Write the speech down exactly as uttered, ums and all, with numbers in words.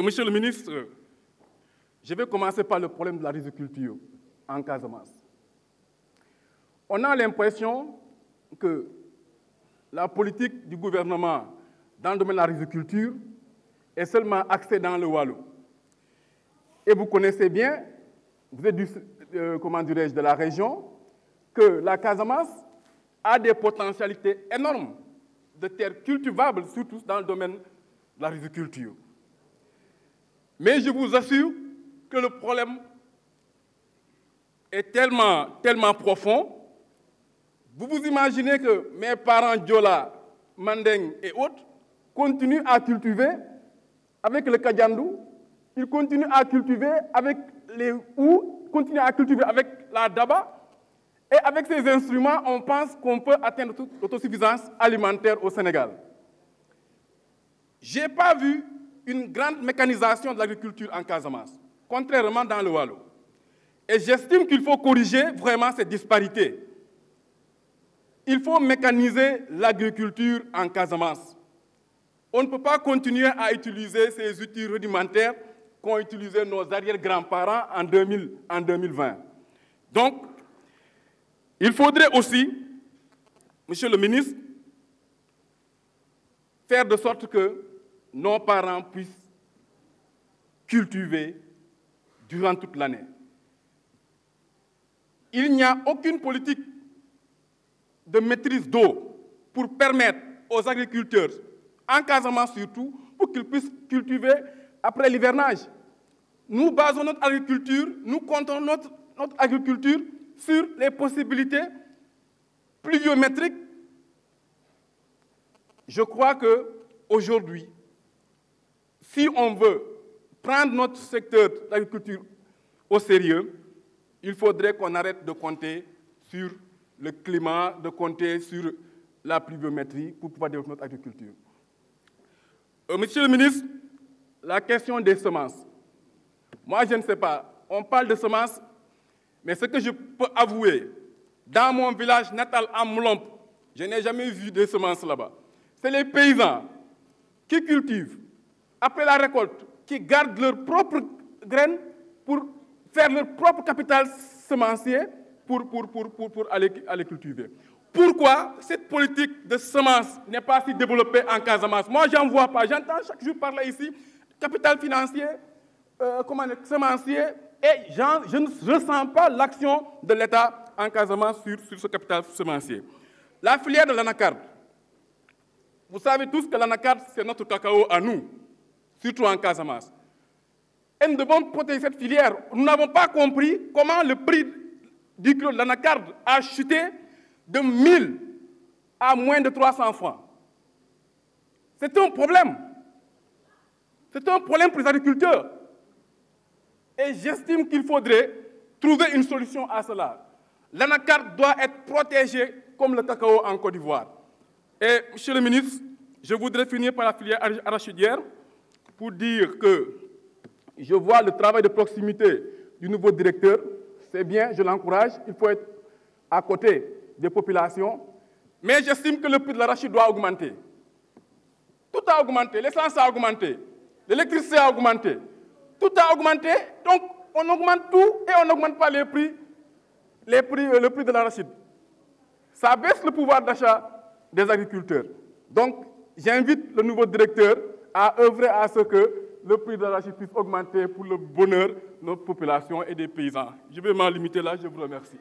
Monsieur le ministre, je vais commencer par le problème de la riziculture en Casamance. On a l'impression que la politique du gouvernement dans le domaine de la riziculture est seulement axée dans le Wallo. Et vous connaissez bien, vous êtes du, euh, comment dirais-je, de la région, que la Casamance a des potentialités énormes de terres cultivables, surtout dans le domaine de la riziculture. Mais je vous assure que le problème est tellement, tellement profond. Vous vous imaginez que mes parents Diola, Mandeng et autres continuent à cultiver avec le Kadiandou, ils continuent à cultiver avec les ou continuent à cultiver avec la Daba. Et avec ces instruments, on pense qu'on peut atteindre toute l'autosuffisance alimentaire au Sénégal. Je n'ai pas vu une grande mécanisation de l'agriculture en Casamance, contrairement dans le Wallo. Et j'estime qu'il faut corriger vraiment cette disparité. Il faut mécaniser l'agriculture en Casamance. On ne peut pas continuer à utiliser ces outils rudimentaires qu'ont utilisés nos arrière-grands-parents en, en deux mille vingt. Donc, il faudrait aussi, Monsieur le ministre, faire de sorte que nos parents puissent cultiver durant toute l'année. Il n'y a aucune politique de maîtrise d'eau pour permettre aux agriculteurs, en Casamance surtout, pour qu'ils puissent cultiver après l'hivernage. Nous basons notre agriculture, nous comptons notre, notre agriculture sur les possibilités pluviométriques. Je crois qu'aujourd'hui, si on veut prendre notre secteur de l'agriculture au sérieux, il faudrait qu'on arrête de compter sur le climat, de compter sur la pluviométrie pour pouvoir développer notre agriculture. Euh, monsieur le ministre, la question des semences. Moi, je ne sais pas, on parle de semences. Mais ce que je peux avouer, dans mon village natal à Mlomp, je n'ai jamais vu de semences là-bas. C'est les paysans qui cultivent, après la récolte, qui gardent leurs propres graines pour faire leur propre capital semencier pour, pour, pour, pour, pour aller, aller cultiver. Pourquoi cette politique de semences n'est pas si développée en Casamance? Moi, j'en vois pas. J'entends chaque jour parler ici, capital financier, euh, comment dire, semencier. Et je ne ressens pas l'action de l'État en Casamance sur, sur ce capital semencier. La filière de l'Anacard. Vous savez tous que l'Anacard, c'est notre cacao à nous, surtout en Casamance. Et nous devons protéger cette filière. Nous n'avons pas compris comment le prix du kilo de l'Anacard a chuté de mille à moins de trois cents francs. C'est un problème. C'est un problème pour les agriculteurs. Et j'estime qu'il faudrait trouver une solution à cela. L'Anacard doit être protégé comme le cacao en Côte d'Ivoire. Et, Monsieur le ministre, je voudrais finir par la filière arachidière pour dire que je vois le travail de proximité du nouveau directeur. C'est bien, je l'encourage. Il faut être à côté des populations. Mais j'estime que le prix de l'arachide doit augmenter. Tout a augmenté. L'essence a augmenté. L'électricité a augmenté. Tout a augmenté, donc on augmente tout et on n'augmente pas les prix, les prix, le prix de l'arachide. Ça baisse le pouvoir d'achat des agriculteurs. Donc j'invite le nouveau directeur à œuvrer à ce que le prix de l'arachide puisse augmenter pour le bonheur de notre population et des paysans. Je vais m'en limiter là, je vous remercie.